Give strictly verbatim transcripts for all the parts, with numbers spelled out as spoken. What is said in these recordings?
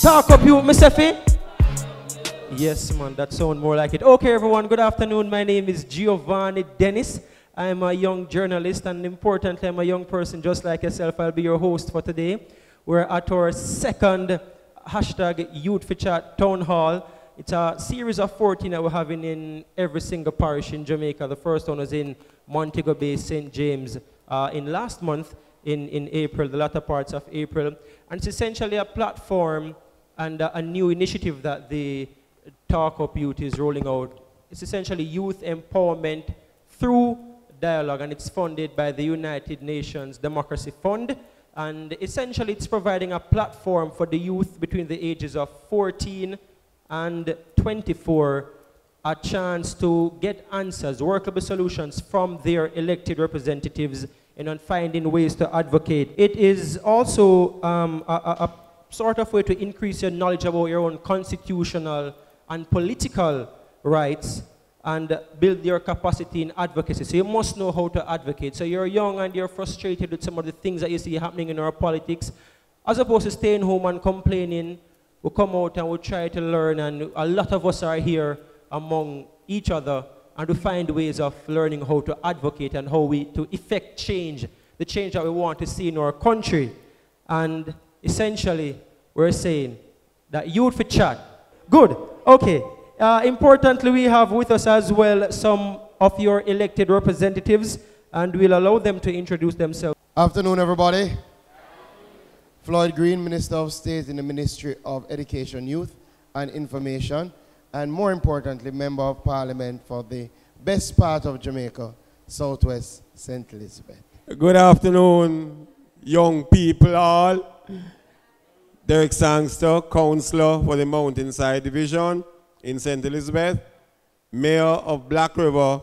Talk Up Yout, Mister Fee. Yes, man, that sounds more like it. Okay, everyone, good afternoon. My name is Giovanni Dennis. I'm a young journalist, and importantly, I'm a young person just like yourself. I'll be your host for today. We're at our second hashtag YoutFiChat Town Hall. It's a series of fourteen that we're having in every single parish in Jamaica. The first one was in Montego Bay, Saint James, uh, in last month, in, in April, the latter parts of April. And it's essentially a platform and uh, a new initiative that the Talk Up Yout is rolling out. It's essentially youth empowerment through dialogue, and it's funded by the United Nations Democracy Fund. And essentially, it's providing a platform for the youth between the ages of fourteen and twenty-four, a chance to get answers, workable solutions from their elected representatives, and on finding ways to advocate. It is also um, a, a sort of way to increase your knowledge about your own constitutional and political rights and build your capacity in advocacy. So you must know how to advocate. So you're young and you're frustrated with some of the things that you see happening in our politics. As opposed to staying home and complaining, we come out and we try to learn, and a lot of us are here among each other, and we find ways of learning how to advocate and how we to effect change, the change that we want to see in our country. And essentially, we're saying that YoutFiChat. Good, okay. Uh, importantly, we have with us as well some of your elected representatives, and we'll allow them to introduce themselves. Afternoon, everybody. Floyd Green, Minister of State in the Ministry of Education, Youth and Information, and more importantly, Member of Parliament for the best part of Jamaica, Southwest Saint Elizabeth. Good afternoon, young people all. Derek Sangster, Councillor for the Mountainside Division in Saint Elizabeth, Mayor of Black River,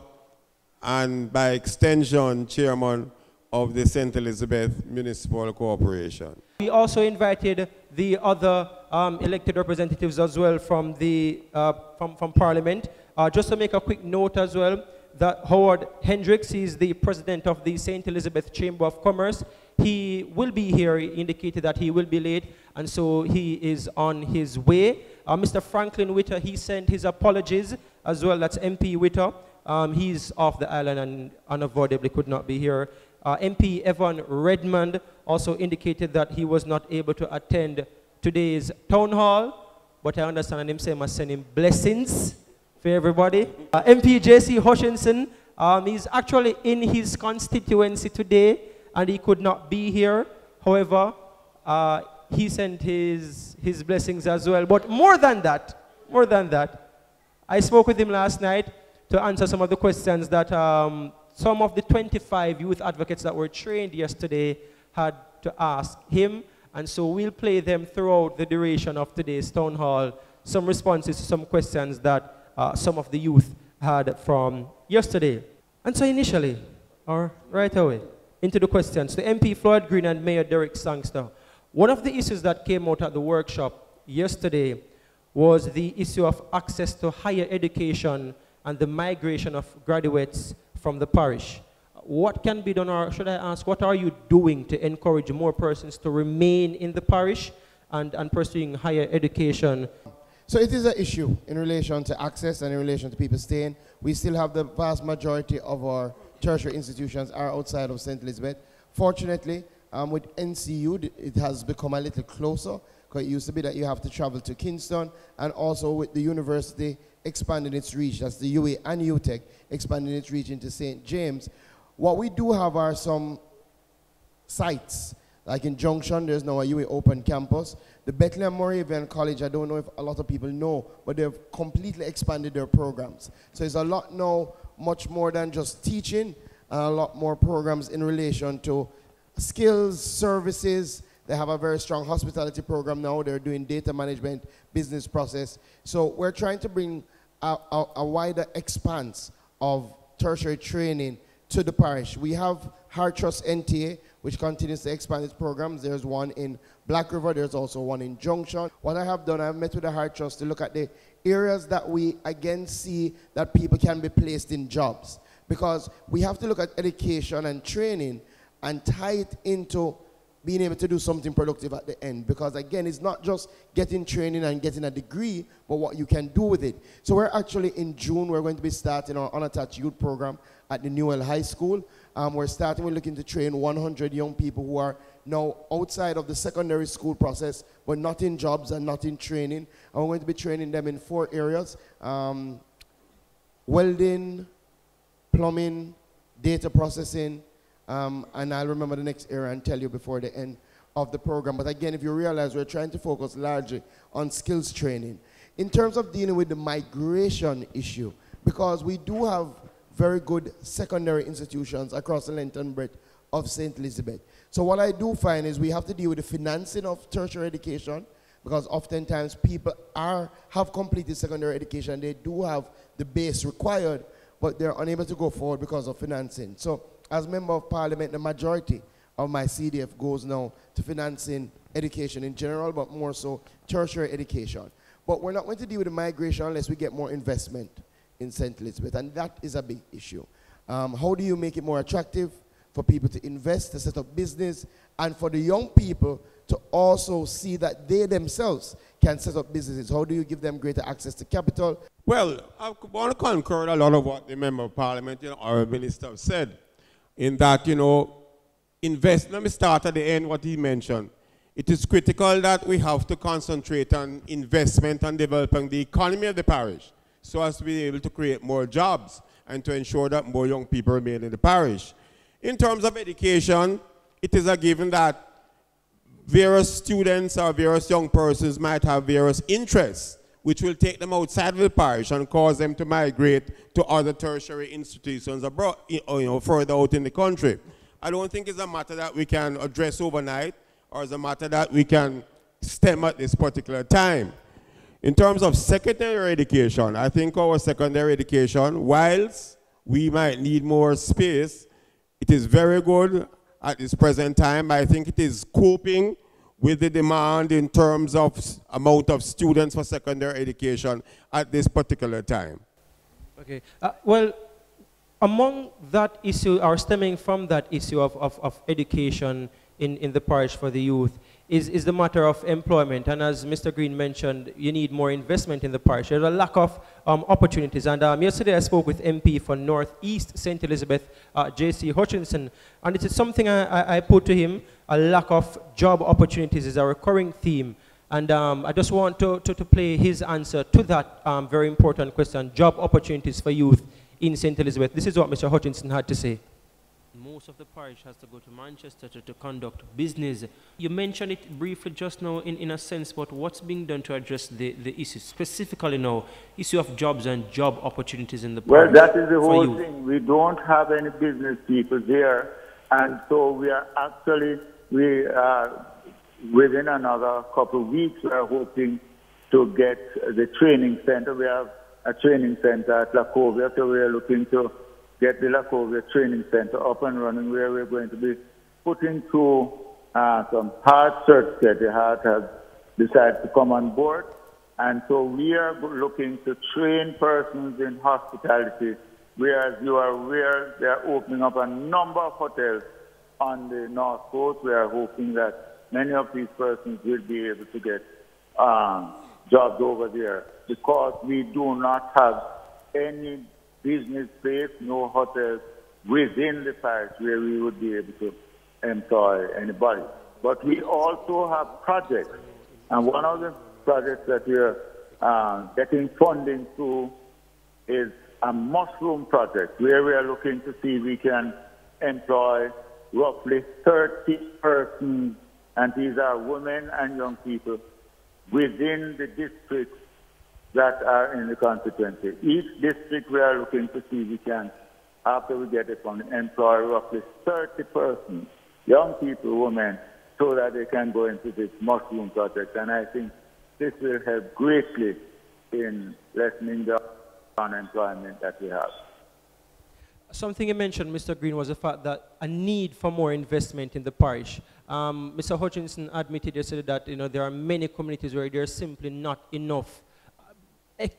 and by extension, Chairman of the Saint Elizabeth Municipal Corporation. We also invited the other um, elected representatives as well from, the, uh, from, from Parliament. Uh, just to make a quick note as well, that Howard Hendricks is the President of the Saint Elizabeth Chamber of Commerce. He will be here, he indicated that he will be late, and so he is on his way. Uh, Mister Franklin Witter, he sent his apologies as well. That's M P Witter. Um, he's off the island and unavoidably could not be here. Uh, M P Evon Redman also indicated that he was not able to attend today's town hall, but I understand him saying I must send him blessings for everybody. Uh, M P J C Hutchinson, um, he's actually in his constituency today, and he could not be here. However, uh, he sent his, his blessings as well. But more than that, more than that, I spoke with him last night to answer some of the questions that um, some of the twenty-five youth advocates that were trained yesterday had to ask him. And so we'll play them throughout the duration of today's town hall, some responses to some questions that uh, some of the youth had from yesterday. And so initially, or right away, into the questions, the M P Floyd Green and Mayor Derek Sangster. One of the issues that came out at the workshop yesterday was the issue of access to higher education and the migration of graduates from the parish. What can be done, or should I ask, what are you doing to encourage more persons to remain in the parish and, and pursuing higher education? So it is an issue in relation to access and in relation to people staying. We still have the vast majority of our tertiary institutions are outside of Saint Elizabeth. Fortunately, Um, with N C U, it has become a little closer, because it used to be that you have to travel to Kingston, and also with the university expanding its reach, that's the U W I and UTech expanding its reach into Saint James. What we do have are some sites, like in Junction, there's now a U W I open campus. The Bethlehem Moravian College, I don't know if a lot of people know, but they've completely expanded their programs. So it's a lot now, much more than just teaching, and a lot more programs in relation to skills, services. They have a very strong hospitality program now. They're doing data management, business process. So we're trying to bring a, a, a wider expanse of tertiary training to the parish. We have Heart Trust N T A, which continues to expand its programs. There's one in Black River. There's also one in Junction. What I have done, I've met with the Heart Trust to look at the areas that we, again, see that people can be placed in jobs. Because we have to look at education and training and tie it into being able to do something productive at the end. Because again, it's not just getting training and getting a degree, but what you can do with it. So we're actually in June, we're going to be starting our unattached youth program at the Newell High School. Um, we're starting, we're looking to train one hundred young people who are now outside of the secondary school process, but not in jobs and not in training. And we're going to be training them in four areas. Um, welding, plumbing, data processing, um, and I'll remember the next area and tell you before the end of the program. But again, if you realize, we're trying to focus largely on skills training. In terms of dealing with the migration issue, because we do have very good secondary institutions across the length and breadth of Saint Elizabeth. So what I do find is we have to deal with the financing of tertiary education, because oftentimes people are, have completed secondary education, they do have the base required, but they're unable to go forward because of financing. So as Member of Parliament, the majority of my C D F goes now to financing education in general, but more so tertiary education. But we're not going to deal with the migration unless we get more investment in Saint Elizabeth, and that is a big issue. Um, how do you make it more attractive for people to invest, to set up business, and for the young people to also see that they themselves can set up businesses? How do you give them greater access to capital? Well, I want to concur a lot of what the Member of Parliament, you know, our Minister said, in that, you know, invest, let me start at the end what he mentioned. It is critical that we have to concentrate on investment and developing the economy of the parish, so as to be able to create more jobs and to ensure that more young people remain in the parish. In terms of education, it is a given that various students or various young persons might have various interests, which will take them outside of the parish and cause them to migrate to other tertiary institutions abroad, you know, further out in the country. I don't think it's a matter that we can address overnight, or it's a matter that we can stem at this particular time. In terms of secondary education, I think our secondary education, whilst we might need more space, it is very good at this present time. I think it is coping with the demand in terms of amount of students for secondary education at this particular time. Okay, uh, well, among that issue, or stemming from that issue of, of, of education in, in the parish for the youth, Is, is the matter of employment. And as Mister Green mentioned, you need more investment in the parish. There's a lack of um, opportunities. And um, yesterday I spoke with M P for Northeast Saint Elizabeth, uh, J C Hutchinson, and it is something I, I put to him, a lack of job opportunities is a recurring theme. And um, I just want to, to, to play his answer to that um, very important question, job opportunities for youth in Saint Elizabeth. This is what Mister Hutchinson had to say. Most of the parish has to go to Manchester to, to conduct business. You mentioned it briefly just now in, in a sense, but what's being done to address the, the issue, specifically now, issue of jobs and job opportunities in the parish? Well, that is the whole thing. We don't have any business people there, and so we are actually, we are, within another couple of weeks, we are hoping to get the training center. We have a training center at Lacovia, so we are looking to get the Lacovia Training Center up and running, where we're going to be putting through uh, some hard search that the heart has decided to come on board. And so we are looking to train persons in hospitality, whereas you are aware they are opening up a number of hotels on the North Coast. We are hoping that many of these persons will be able to get um, jobs over there, because we do not have any business space, no hotels within the parish where we would be able to employ anybody. But we also have projects, and one of the projects that we are uh, getting funding to is a mushroom project, where we are looking to see if we can employ roughly thirty persons, and these are women and young people within the district that are in the constituency. Each district we are looking to see we can, after we get it from the employer, roughly thirty persons, young people, women, so that they can go into this mushroom project. And I think this will help greatly in lessening the unemployment that we have. Something you mentioned, Mister Green, was the fact that a need for more investment in the parish. Um, Mister Hutchinson admitted yesterday that, you know, there are many communities where there is simply not enough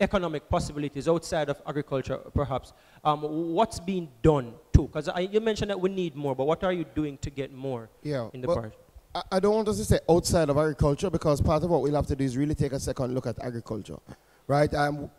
economic possibilities outside of agriculture, perhaps. Um, what's being done too? Because you mentioned that we need more, but what are you doing to get more yeah, in the parish? I, I don't want us to say outside of agriculture, because part of what we'll have to do is really take a second look at agriculture, right? Um,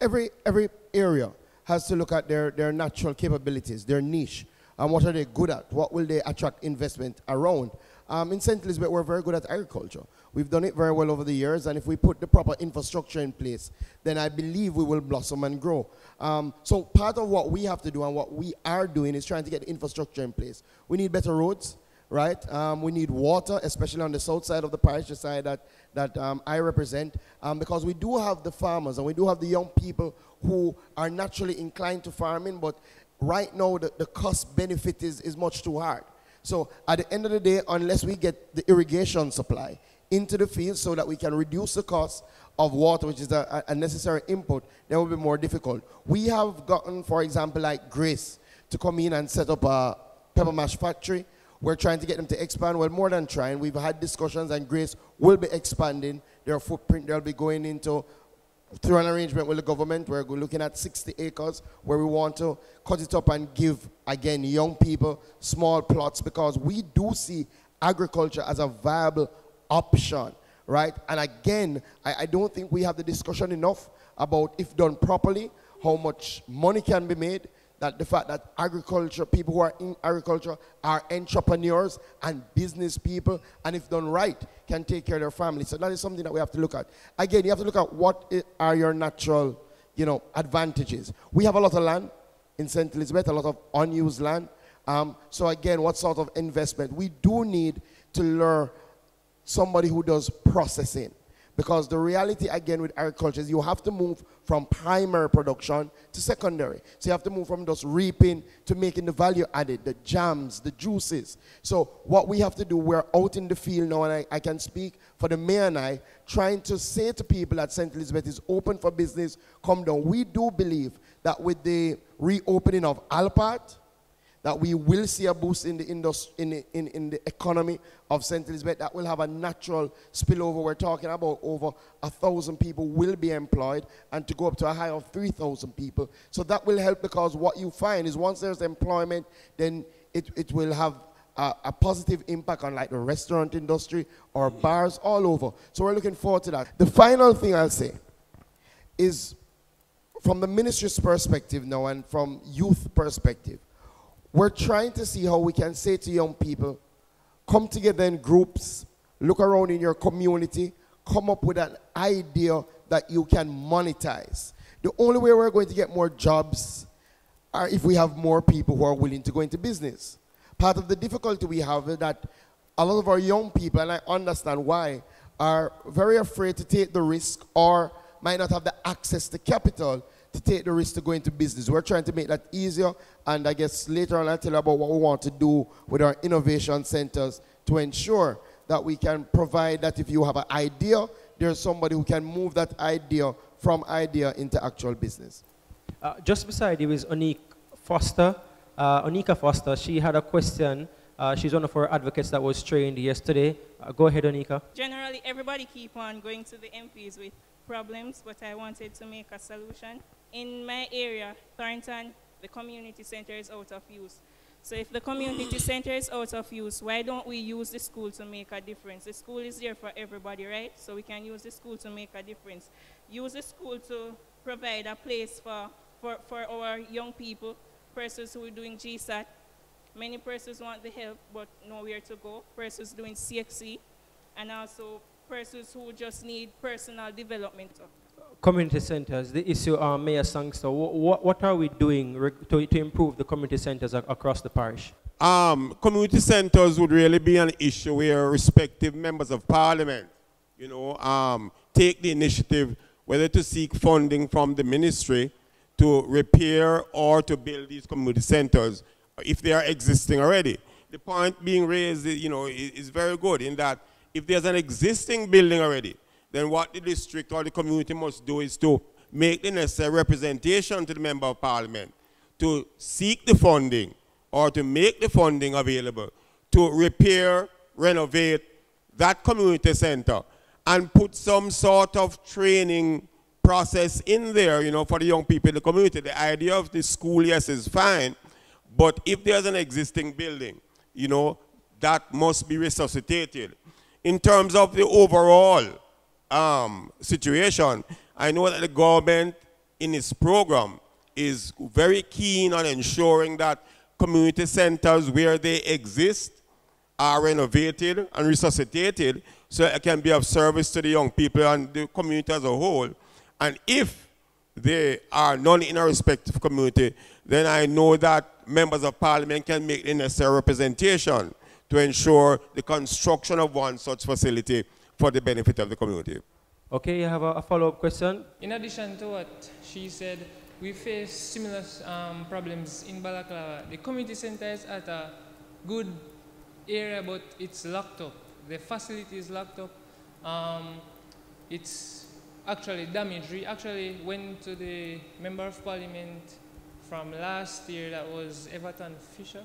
every, every area has to look at their, their natural capabilities, their niche, and what are they good at? What will they attract investment around? Um, in Saint Elizabeth, we're very good at agriculture. We've done it very well over the years, and if we put the proper infrastructure in place, then I believe we will blossom and grow. Um, so part of what we have to do and what we are doing is trying to get the infrastructure in place. We need better roads, right? Um, we need water, especially on the south side of the parish, the side that, that um, I represent, um, because we do have the farmers and we do have the young people who are naturally inclined to farming, but right now the, the cost benefit is, is much too hard. So at the end of the day, unless we get the irrigation supply into the field so that we can reduce the cost of water, which is a, a necessary input, that will be more difficult. We have gotten, for example, like Grace to come in and set up a pepper mash factory. We're trying to get them to expand. Well, more than trying. We've had discussions, and Grace will be expanding their footprint. They'll be going into, through an arrangement with the government, we're looking at sixty acres where we want to cut it up and give, again, young people small plots, because we do see agriculture as a viable option, right? And again, I, I don't think we have the discussion enough about, if done properly, how much money can be made, that the fact that agriculture, people who are in agriculture are entrepreneurs and business people, and if done right, can take care of their families. So that is something that we have to look at. Again, you have to look at what are your natural, you know, advantages. We have a lot of land in Saint Elizabeth, a lot of unused land. Um, so again, what sort of investment? We do need to lure somebody who does processing. Because the reality, again, with agriculture is you have to move from primary production to secondary. So you have to move from just reaping to making the value added, the jams, the juices. So what we have to do, we're out in the field now, and I, I can speak for the mayor and I, trying to say to people that Saint Elizabeth is open for business, come down. We do believe that with the reopening of Alpart, that we will see a boost in the, industry, in, the in, in the economy of Saint Elizabeth. That will have a natural spillover. We're talking about over one thousand people will be employed, and to go up to a high of three thousand people. So that will help, because what you find is once there's employment, then it, it will have a, a positive impact on like the restaurant industry or bars all over. So we're looking forward to that. The final thing I'll say is from the ministry's perspective now and from youth perspective, we're trying to see how we can say to young people, come together in groups, look around in your community, come up with an idea that you can monetize. The only way we're going to get more jobs are if we have more people who are willing to go into business. Part of the difficulty we have is that a lot of our young people, and I understand why, are very afraid to take the risk or might not have the access to capital to take the risk to go into business. We're trying to make that easier, and I guess later on I'll tell you about what we want to do with our innovation centers to ensure that we can provide that if you have an idea, there's somebody who can move that idea from idea into actual business. Uh, just beside you is Onika Foster. Uh, Onika Foster, she had a question. Uh, she's one of our advocates that was trained yesterday. Uh, go ahead, Onika. Generally, everybody keep on going to the M Ps with problems, but I wanted to make a solution. In my area, Thornton, the community center is out of use. So if the community center is out of use, why don't we use the school to make a difference? The school is there for everybody, right? So we can use the school to make a difference. Use the school to provide a place for, for, for our young people, persons who are doing G SAT. Many persons want the help, but nowhere to go. Persons doing C X C, and also persons who just need personal development. Community centers, the issue, uh, Mayor Sangster, what, what are we doing to, to improve the community centers ac across the parish? Um, community centers would really be an issue where respective members of parliament, you know, um, take the initiative whether to seek funding from the ministry to repair or to build these community centers if they are existing already. The point being raised, you know, is very good in that if there's an existing building already, then what the district or the community must do is to make the necessary representation to the member of parliament to seek the funding or to make the funding available to repair, renovate that community center and put some sort of training process in there, you know, for the young people in the community. The idea of the school, yes, is fine, but if there's an existing building, you know, that must be resuscitated. In terms of the overall um, situation, I know that the government in its program is very keen on ensuring that community centers where they exist are renovated and resuscitated so it can be of service to the young people and the community as a whole. And if they are none in a respective community, then I know that members of parliament can make the necessary representation to ensure the construction of one such facility for the benefit of the community. Okay, you have a, a follow-up question? In addition to what she said, we face similar um, problems in Balaclava. The community center is at a good area, but it's locked up. The facility is locked up. Um, it's actually damaged. We actually went to the Member of Parliament from last year, that was Everton Fisher?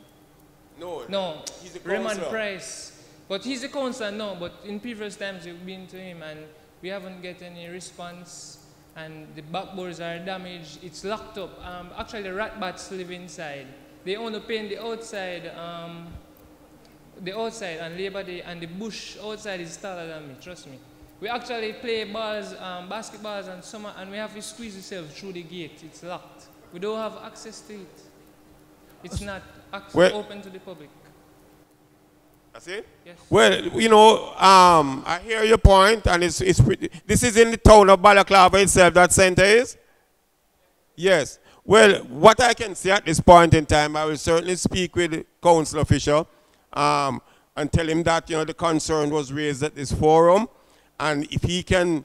No, no, he's a Raymond Price. But he's a councillor now, but in previous times we've been to him and we haven't get any response, and the backboards are damaged, it's locked up. Um, actually, the rat bats live inside. They only paint the outside, um, the outside and Labor Day, and the bush outside is taller than me, trust me. We actually play balls, um, basketballs and summer, and we have to squeeze ourselves through the gate, it's locked. We don't have access to it. It's not well, open to the public. That's it? Yes. Well, you know, um, I hear your point, and it's, it's pretty, this is in the town of Balaclava itself that center is? Yes. Well, what I can say at this point in time, I will certainly speak with Councillor Fisher um, and tell him that, you know, the concern was raised at this forum, and if he can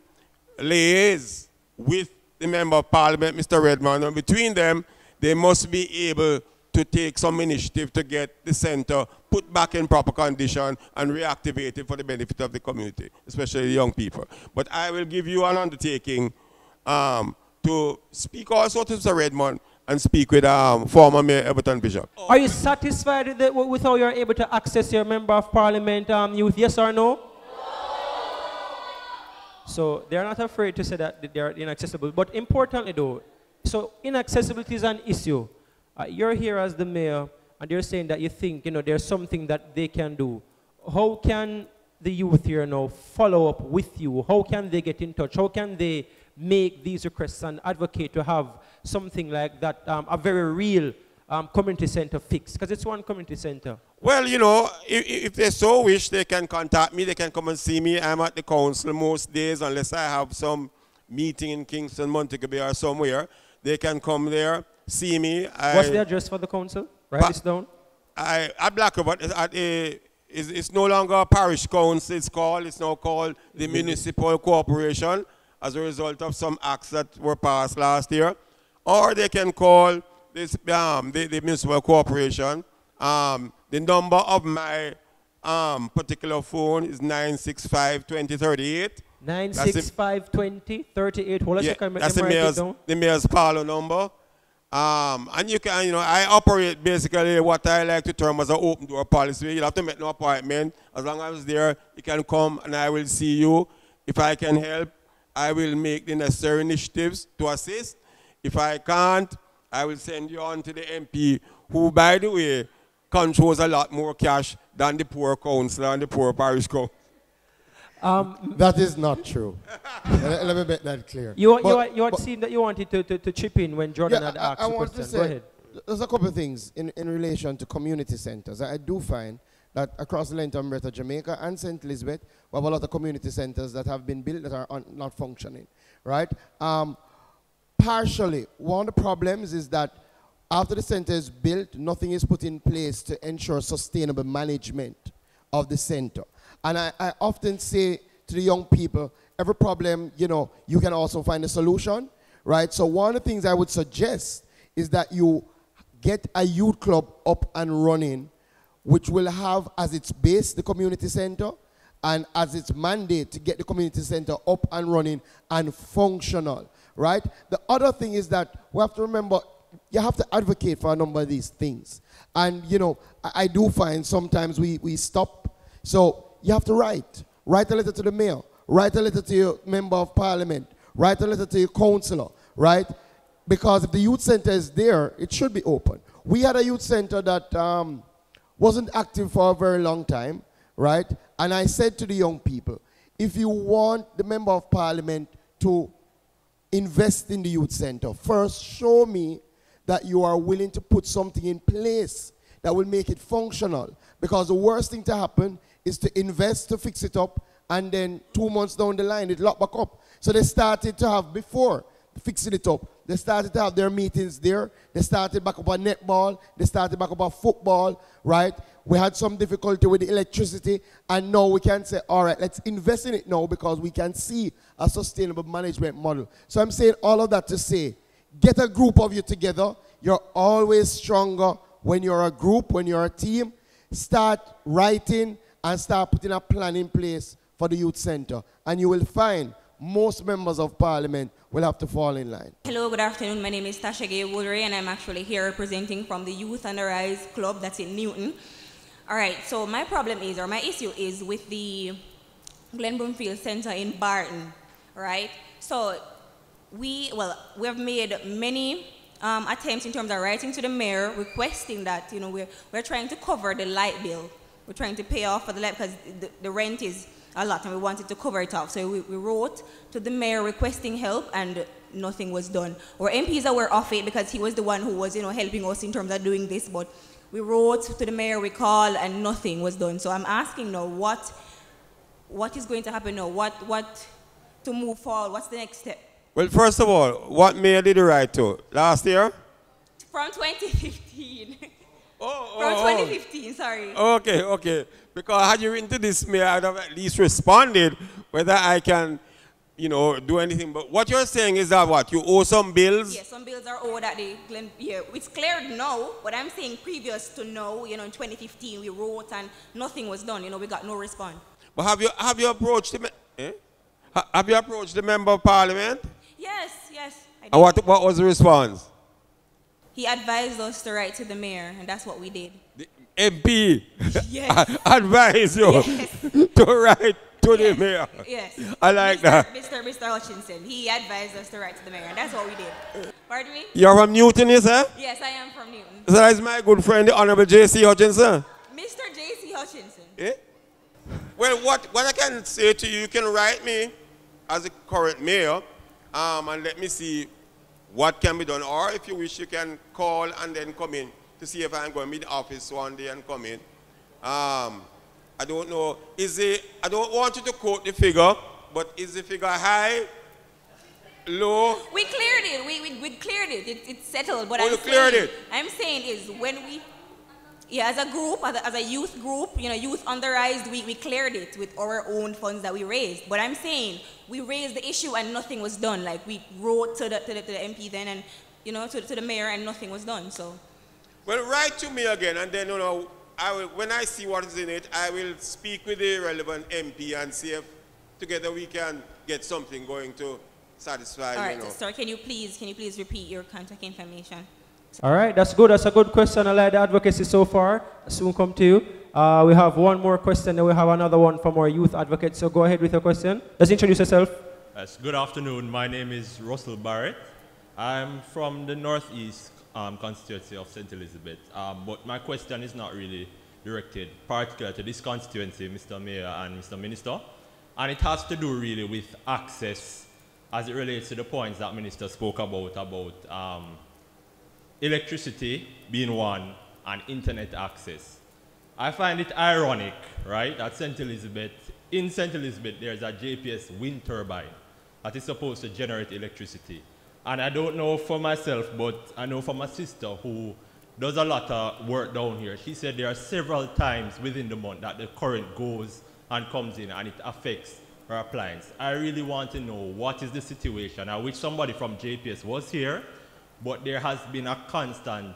liaise with the Member of Parliament, Mister Redman, and between them, they must be able to take some initiative to get the center put back in proper condition and reactivated for the benefit of the community, especially young people. But I will give you an undertaking um, to speak also to Mister Redmond and speak with um, former Mayor Everton Bishop. Are you satisfied with, the, with how you're able to access your Member of Parliament um, youth, yes or no? So they're not afraid to say that they're inaccessible. But importantly though, so inaccessibility is an issue. Uh, you're here as the mayor, and you're saying that you think, you know, there's something that they can do. How can the youth here now follow up with you? How can they get in touch? How can they make these requests and advocate to have something like that, um, a very real um, community center fixed? Because it's one community center. Well, you know, if, if they so wish, they can contact me. They can come and see me. I'm at the council most days, unless I have some meeting in Kingston, Montego Bay, or somewhere. They can come there. See me. I, What's the address for the council? Write this down. I, at Black River, at a, it's, it's no longer a parish council, it's called, it's now called the mm-hmm. Municipal Corporation as a result of some acts that were passed last year. Or they can call this, um, the, the Municipal Corporation. Um, the number of my um, particular phone is nine six five, two oh three eight. nine six five, two oh three eight. Hold on a second. That's the mayor's, the mayor's parlor number. Um, and you can, you know, I operate basically what I like to term as an open door policy. You have to make no appointment. As long as it's there, you can come and I will see you. If I can help, I will make the necessary initiatives to assist. If I can't, I will send you on to the M P, who, by the way, controls a lot more cash than the poor councillor and the poor parish council. Um, that is not true. let, let me make that clear. You, but, you, had, you had but, seen that you wanted to, to, to chip in when Jordan yeah, had asked I, I the want question. To say, go ahead. There's a couple of things in, in relation to community centers. I do find that across the length and breadth of Jamaica and Saint Elizabeth, we have a lot of community centers that have been built that are un, not functioning, right? Um, partially, one of the problems is that after the center is built, nothing is put in place to ensure sustainable management of the center. And I, I often say to the young people, every problem, you know, you can also find a solution, right? So one of the things I would suggest is that you get a youth club up and running, which will have as its base the community center and as its mandate to get the community center up and running and functional, right? The other thing is that we have to remember, you have to advocate for a number of these things. And, you know, I, I do find sometimes we, we stop. So you have to write. Write a letter to the mayor. Write a letter to your member of parliament. Write a letter to your councillor, right? Because if the youth center is there, it should be open. We had a youth center that um, wasn't active for a very long time, right? And I said to the young people, if you want the Member of Parliament to invest in the youth center, first show me that you are willing to put something in place that will make it functional. Because the worst thing to happen is to invest to fix it up, and then two months down the line, it locked back up. So they started to have, before fixing it up, they started to have their meetings there. They started back up on netball. They started back up on football, right? We had some difficulty with the electricity, and now we can say, all right, let's invest in it now because we can see a sustainable management model. So I'm saying all of that to say, get a group of you together. You're always stronger when you're a group, when you're a team. Start writing and start putting a plan in place for the youth center, and you will find most members of parliament will have to fall in line. Hello, good afternoon. My name is Tasha Gay Woodray, and I'm actually here representing from the Youth on the Rise Club that's in Newton. All right, so my problem is, or my issue is, with the Glen Broomfield Center in Barton, right? So we, well, we have made many um, attempts in terms of writing to the mayor, requesting that, you know, we're, we're trying to cover the light bill. We're trying to pay off for the light because the, the rent is a lot, and we wanted to cover it off. So we, we wrote to the mayor requesting help, and nothing was done. Our M Ps aware of it because he was the one who was, you know, helping us in terms of doing this, but we wrote to the mayor, we called, and nothing was done. So I'm asking now, what, what is going to happen now? What, what to move forward? What's the next step? Well, first of all, what mayor did you write to? Last year? From twenty fifteen. Oh, oh, from twenty fifteen, oh. Sorry. Okay, okay. Because had you written to this mayor, I would have at least responded whether I can, you know, do anything. But what you're saying is that what? You owe some bills? Yes, some bills are owed at the Glen. Yeah, it's cleared now, but I'm saying previous to now, you know, in twenty fifteen, we wrote and nothing was done. You know, we got no response. But have you, have you approached the, eh? ha, have you approached the member of parliament? Yes, yes. I did. And what, what was the response? He advised us to write to the mayor, and that's what we did. The M P yes. advised you yes. to write to yes. the mayor. Yes. I like Mister, that. Mister Mister Hutchinson, he advised us to write to the mayor, and that's what we did. Pardon me? You're from Newton, you say? Yes, I am from Newton. So that's my good friend, the Honorable J C Hutchinson. Mister J C Hutchinson. Eh? Well, what, what I can say to you, you can write me as the current mayor, um, and let me see what can be done. Or if you wish, you can call and then come in to see if I'm going to be in the office one day and come in. Um, I don't know. Is it, I don't want you to quote the figure, but is the figure high, low? We cleared it. We, we, we cleared it. It. It's settled. But oh, I'm you saying, cleared it. I'm saying is when we, yeah, as a group, as a, as a youth group, you know, Youth on the Rise, we, we cleared it with our own funds that we raised. But I'm saying we raised the issue and nothing was done. Like, we wrote to the, to the, to the M P then and, you know, to, to the mayor, and nothing was done, so. Well, write to me again, and then, you know, I will, when I see what is in it, I will speak with the relevant M P and see if together we can get something going to satisfy, All right, you know. Sir, can you please, can you please repeat your contact information? All right, that's good. That's a good question. I like the advocacy so far. I'll soon come to you. Uh, we have one more question, and we have another one from our youth advocate. So go ahead with your question. Let's introduce yourself. Yes, good afternoon. My name is Russell Barrett. I'm from the Northeast um, constituency of Saint Elizabeth. Um, but my question is not really directed particularly to this constituency, Mister Mayor and Mister Minister. And it has to do really with access as it relates to the points that Minister spoke about, about um, electricity being one, and internet access. I find it ironic, right, that Saint Elizabeth, in Saint Elizabeth, there's a J P S wind turbine that is supposed to generate electricity. And I don't know for myself, but I know from my sister who does a lot of work down here. She said there are several times within the month that the current goes and comes in and it affects her appliance. I really want to know what is the situation. I wish somebody from J P S was here, but there has been a constant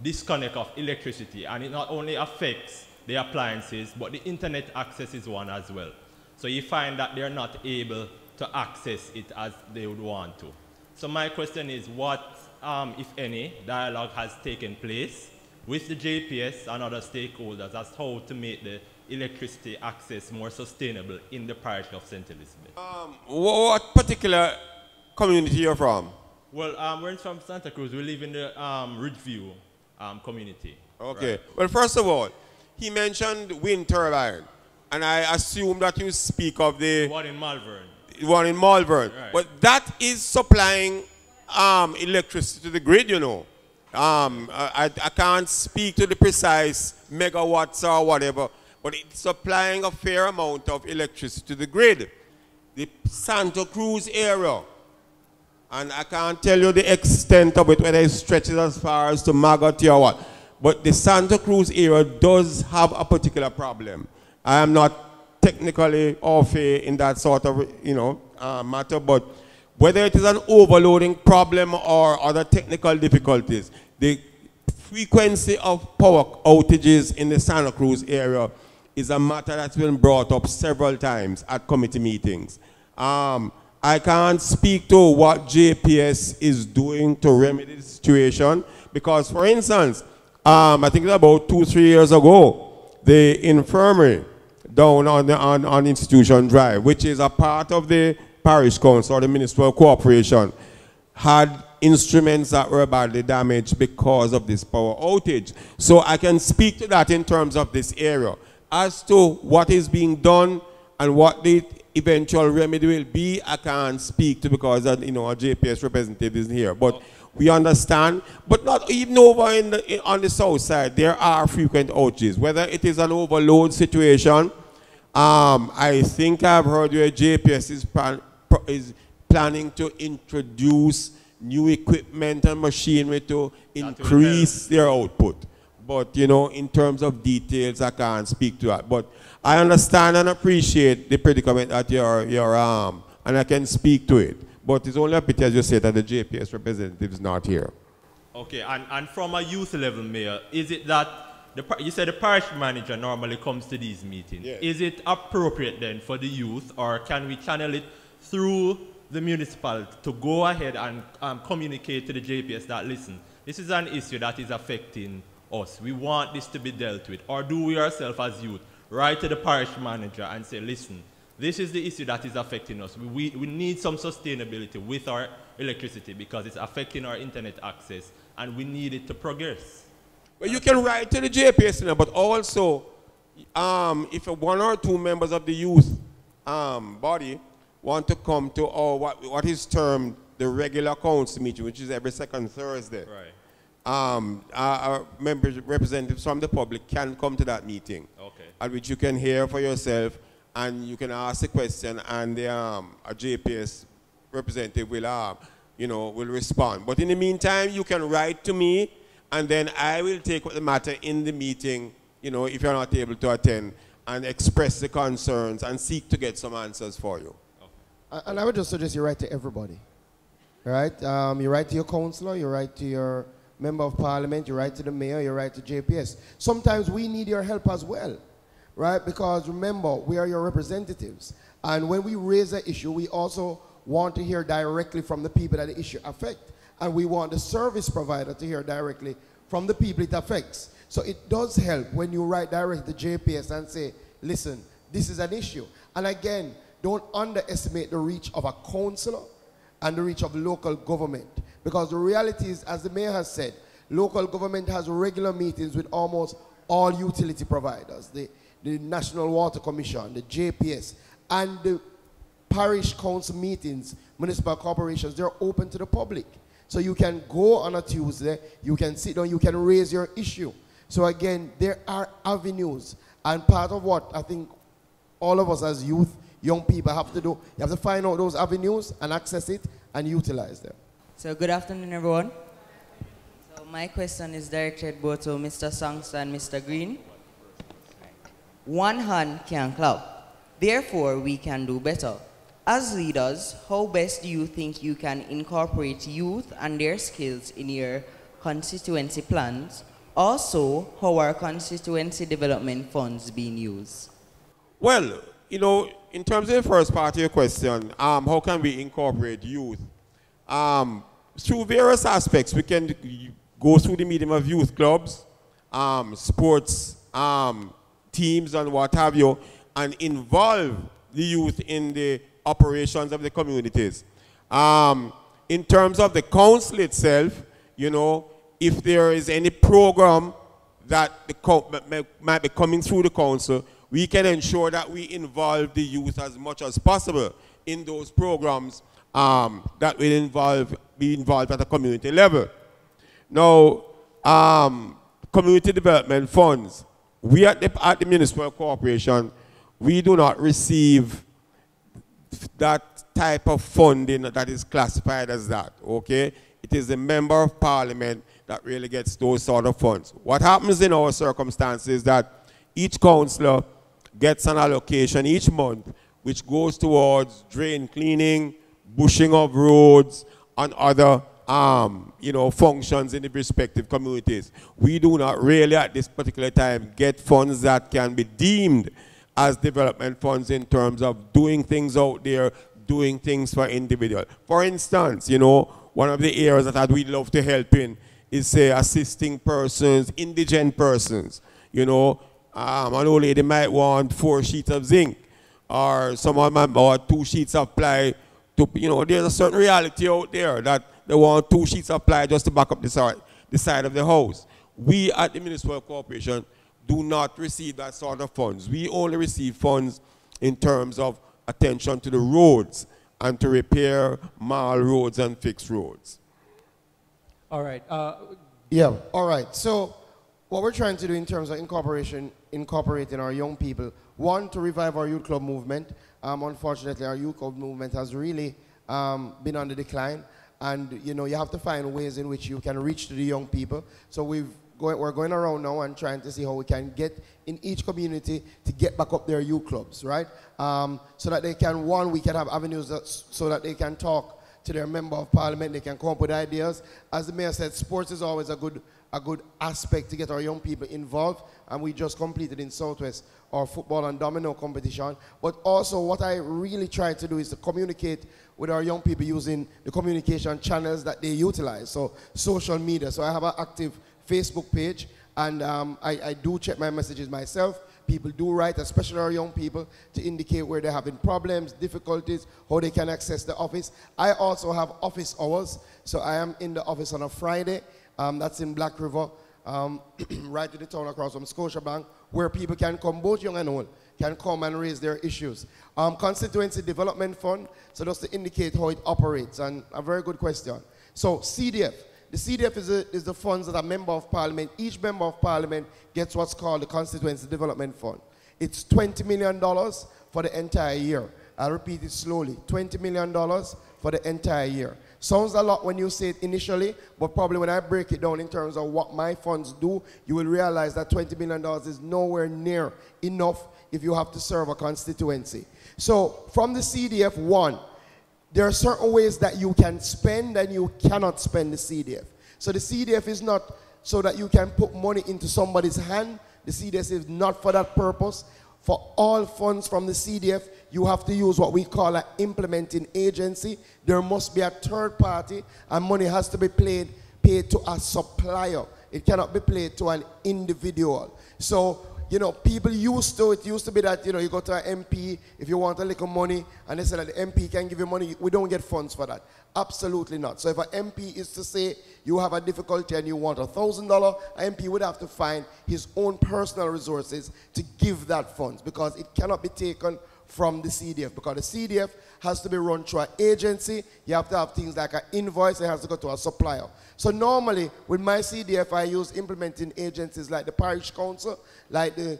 disconnect of electricity, and it not only affects the appliances, but the internet access is one as well. So you find that they're not able to access it as they would want to. So my question is, what, um, if any, dialogue has taken place with the J P S and other stakeholders as how to make the electricity access more sustainable in the parish of Saint Elizabeth? Um, what particular community you're from? Well, um, we're from Santa Cruz. We live in the um, Ridgeview um, community. Okay. Right? Well, first of all, He mentioned wind turbine, and I assume that you speak of the one in Malvern. One in Malvern, right. But that is supplying um, electricity to the grid, you know. Um, I, I can't speak to the precise megawatts or whatever, but it's supplying a fair amount of electricity to the grid. The Santa Cruz area, and I can't tell you the extent of it, whether it stretches as far as to Magotty or what, but the Santa Cruz area does have a particular problem. I am not technically off in that sort of, you know, uh, matter, but whether it is an overloading problem or other technical difficulties, the frequency of power outages in the Santa Cruz area is a matter that's been brought up several times at committee meetings. Um, I can't speak to what J P S is doing to remedy the situation because, for instance, um, I think it's about two, three years ago, the infirmary down on, the, on, on Institution Drive, which is a part of the parish council or the municipal corporation, had instruments that were badly damaged because of this power outage. So I can speak to that in terms of this area. As to what is being done and what the eventual remedy will be, I can't speak to because, you know, our J P S representative isn't here. But we understand. But not even over in the, in, on the south side, there are frequent outages. Whether it is an overload situation, um, I think I've heard where J P S is, plan, is planning to introduce new equipment and machinery to increase their output. But, you know, in terms of details, I can't speak to that. But I understand and appreciate the predicament at your, your arm, and I can speak to it. But it's only a pity, as you said, that the J P S representative is not here. Okay, and, and from a youth level, Mayor, is it that, the, you said the parish manager normally comes to these meetings. Yes. Is it appropriate then for the youth, or can we channel it through the municipality to go ahead and um, communicate to the J P S that, listen, this is an issue that is affecting us. We want this to be dealt with. Or do we ourselves as youth write to the parish manager and say, listen, this is the issue that is affecting us. We, we need some sustainability with our electricity because it's affecting our internet access and we need it to progress. Well, you can write to the J P S, you know, but also um, if one or two members of the youth um, body want to come to or what, what is termed the regular council meeting, which is every second Thursday. Right. Um, our members, representatives from the public can come to that meeting, okay, at which you can hear for yourself and you can ask a question and the, um, a J P S representative will, uh, you know, will respond. But in the meantime, you can write to me and then I will take up the matter in the meeting, you know, if you're not able to attend and express the concerns and seek to get some answers for you. Okay. And I would just suggest you write to everybody, right? Um, you write to your councillor, you write to your member of parliament, you write to the mayor, you write to J P S. Sometimes we need your help as well, right? Because remember, we are your representatives. And when we raise an issue, we also want to hear directly from the people that the issue affects. And we want the service provider to hear directly from the people it affects. So it does help when you write directly to J P S and say, listen, this is an issue. And again, don't underestimate the reach of a councillor and the reach of local government. Because the reality is, as the mayor has said, local government has regular meetings with almost all utility providers, the, the National Water Commission, the J P S, and the parish council meetings, municipal corporations, they're open to the public. So you can go on a Tuesday, you can sit down, you can raise your issue. So again, there are avenues. And part of what I think all of us as youth, young people have to do, you have to find out those avenues and access it and utilize them. So good afternoon, everyone. So my question is directed both to Mister Sangster and Mister Green. One hand can clap. Therefore, we can do better. As leaders, how best do you think you can incorporate youth and their skills in your constituency plans? Also, how are constituency development funds being used? Well, you know, in terms of the first part of your question, um, how can we incorporate youth? Um, through various aspects, we can go through the medium of youth clubs, um, sports um, teams and what have you, and involve the youth in the operations of the communities. Um, in terms of the council itself, you know, if there is any program that the might be coming through the council, we can ensure that we involve the youth as much as possible in those programs um, that will involve, be involved at a community level. Now, um, community development funds. We at the, at the Municipal Corporation, we do not receive that type of funding that is classified as that, okay? It is the Member of Parliament that really gets those sort of funds. What happens in our circumstances is that each councillor gets an allocation each month which goes towards drain cleaning, bushing of roads, and other um, you know, functions in the respective communities. We do not really at this particular time get funds that can be deemed as development funds in terms of doing things out there, doing things for individual. For instance, you know, one of the areas that we'd love to help in is, say, assisting persons, indigent persons. You know, um, an old lady might want four sheets of zinc, or someone might want two sheets of ply. To, you know, there's a certain reality out there that they want two sheets of ply just to back up the side, the side of the house. We at the Municipal Corporation do not receive that sort of funds. We only receive funds in terms of attention to the roads and to repair mall roads and fixed roads. All right. Uh, yeah. All right. So what we're trying to do in terms of incorporation, incorporating our young people, one, to revive our youth club movement. Um, unfortunately, our youth club movement has really um, been on the decline. And, you know, you have to find ways in which you can reach to the young people. So we've Going, we're going around now and trying to see how we can get in each community to get back up their youth clubs, right? Um, so that they can, one, we can have avenues that, so that they can talk to their member of parliament, they can come up with ideas. As the mayor said, sports is always a good, a good aspect to get our young people involved, and we just completed in Southwest our football and domino competition. But also what I really try to do is to communicate with our young people using the communication channels that they utilize, so social media. So I have an active Facebook page, and um, I, I do check my messages myself. People do write, especially our young people, to indicate where they're having problems, difficulties, how they can access the office. I also have office hours, so I am in the office on a Friday. Um, that's in Black River, um, right to the town across from Scotiabank, where people can come, both young and old, can come and raise their issues. Um, Constituency Development Fund, so just to indicate how it operates, and a very good question. So C D F. The C D F is, a, is the funds that a member of parliament, each member of parliament gets what's called the Constituency Development Fund. It's twenty million dollars for the entire year. I'll repeat it slowly, twenty million dollars for the entire year. Sounds a lot when you say it initially, but probably when I break it down in terms of what my funds do, you will realize that twenty million dollars is nowhere near enough if you have to serve a constituency. So from the C D F, one, there are certain ways that you can spend and you cannot spend the C D F. So the C D F is not so that you can put money into somebody's hand. The C D F is not for that purpose. For all funds from the C D F, you have to use what we call an implementing agency. There must be a third party, and money has to be paid, paid to a supplier. It cannot be paid to an individual. So, you know, people used to, it used to be that, you know, you go to an M P if you want a little money, and they say that the M P can give you money. We don't get funds for that. Absolutely not. So if an M P is to say you have a difficulty and you want a thousand dollars, an M P would have to find his own personal resources to give that funds, because it cannot be taken from the C D F, because the C D F has to be run through an agency. You have to have things like an invoice. It has to go to a supplier. So normally, with my C D F, I use implementing agencies like the Parish Council, like the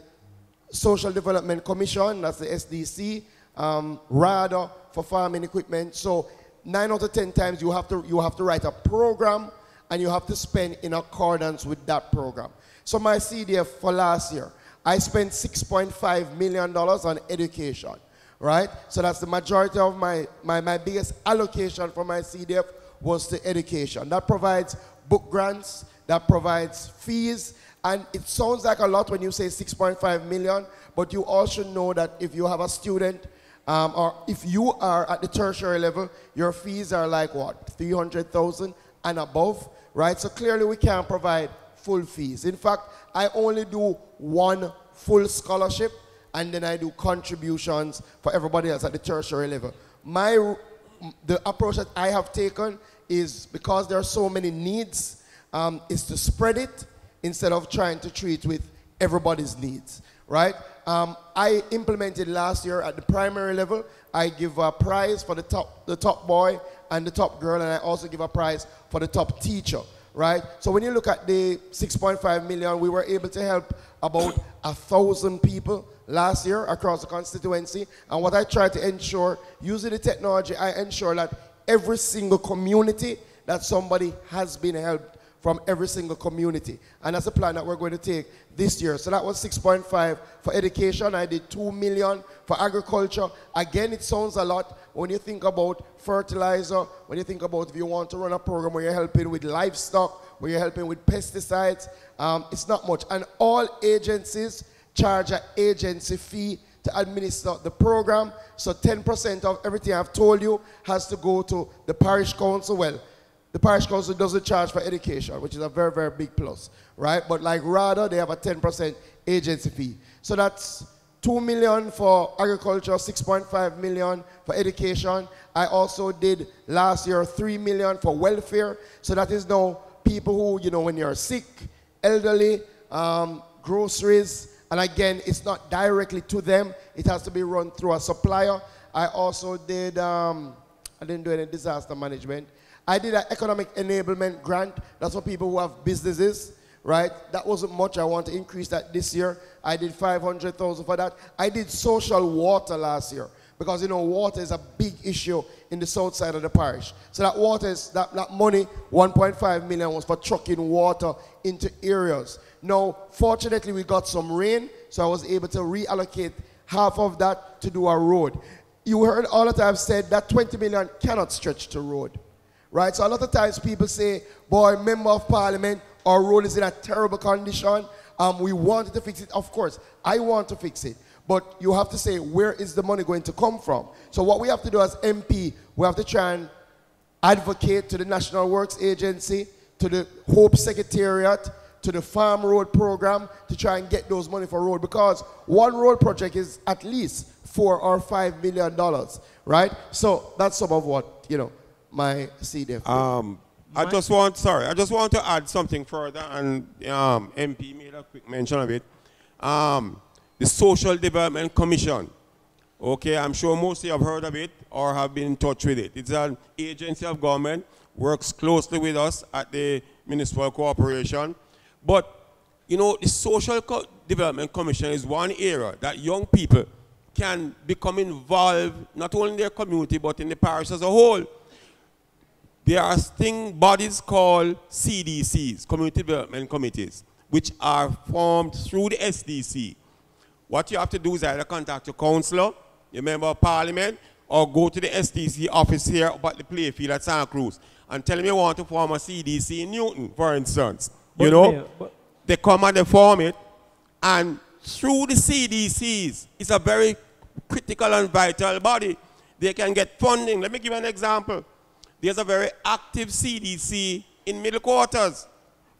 Social Development Commission, that's the S D C, um, RADA for farming equipment. So nine out of ten times, you have to, you have to write a program, and you have to spend in accordance with that program. So my C D F for last year, I spent six point five million dollars on education, right? So that's the majority of my, my, my biggest allocation for my C D F was to education. That provides book grants, that provides fees, and it sounds like a lot when you say six point five million dollars, but you also know that if you have a student, um, or if you are at the tertiary level, your fees are like what, three hundred thousand dollars and above, right? So clearly we can't provide full fees. In fact, I only do one full scholarship, and then I do contributions for everybody else at the tertiary level. My, the approach that I have taken is, because there are so many needs, um, is to spread it, instead of trying to treat with everybody's needs, right? Um, I implemented last year at the primary level, I give a prize for the top, the top boy and the top girl, and I also give a prize for the top teacher, right? So when you look at the six point five million, we were able to help about a thousand people last year across the constituency. And what I try to ensure, using the technology, I ensure that every single community that somebody has been helped from every single community. And that's a plan that we're going to take this year. So that was six point five for education. I did two million for agriculture. Again, it sounds a lot when you think about fertilizer, when you think about if you want to run a program where you're helping with livestock, where you're helping with pesticides, um, it's not much. And all agencies charge an agency fee to administer the program. So ten percent of everything I've told you has to go to the parish council. Well, the parish council doesn't charge for education, which is a very, very big plus, right? But like RADA, they have a ten percent agency fee. So that's two million for agriculture, six point five million for education. I also did last year three million for welfare. So that is now people who, you know, when you're sick, elderly, um, groceries. And again, it's not directly to them. It has to be run through a supplier. I also did, um, I didn't do any disaster management. I did an economic enablement grant. That's for people who have businesses, right? That wasn't much. I want to increase that this year. I did five hundred thousand for that. I did social water last year because, you know, water is a big issue in the south side of the parish. So that water is, that, that money, one point five million was for trucking water into areas. Now, fortunately, we got some rain, so I was able to reallocate half of that to do a road. You heard all the time said that twenty million cannot stretch to road. Right, so a lot of times people say, boy, member of parliament, our road is in a terrible condition. Um, we wanted to fix it. Of course, I want to fix it. But you have to say, where is the money going to come from? So what we have to do as M P, we have to try and advocate to the National Works Agency, to the Hope Secretariat, to the Farm Road Program, to try and get those money for road. Because one road project is at least four or five million dollars, right? So that's some of what, you know, my C D F. Um, I my just want, sorry, I just want to add something further, and um, M P made a quick mention of it. Um, the Social Development Commission. Okay, I'm sure most of you have heard of it or have been in touch with it. It's an agency of government, works closely with us at the Municipal Corporation. But, you know, the Social Co Development Commission is one area that young people can become involved, not only in their community, but in the parish as a whole. There are thing bodies called C D Cs, Community Development Committees, which are formed through the S D C. What you have to do is either contact your councillor, your member of parliament, or go to the S D C office here about the playfield at Santa Cruz and tell them you want to form a C D C in Newton, for instance. You but know, Mayor, but they come and they form it, and through the C D Cs, it's a very critical and vital body. They can get funding. Let me give you an example. There's a very active C D C in middle quarters.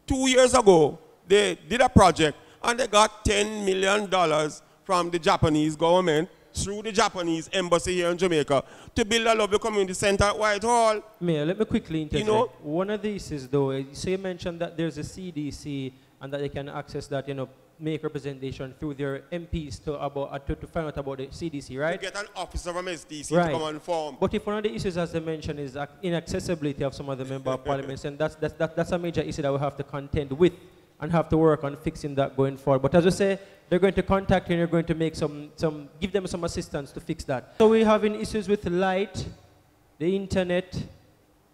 Two years ago, they did a project, and they got ten million dollars from the Japanese government through the Japanese embassy here in Jamaica to build a lovely community center at Whitehall. Mayor, let me quickly interject. You know, one of these is, though, so you mentioned that there's a C D C and that they can access that, you know, make representation through their M Ps to, about, to, to find out about the C D C, right? To get an officer from S D C right. to come and form. But if one of the issues, as I mentioned, is inaccessibility of some of the member of parliaments, and that's, that's, that, that's a major issue that we have to contend with and have to work on fixing that going forward. But as you say, they're going to contact you and you're going to make some, some, give them some assistance to fix that. So we're having issues with light, the internet.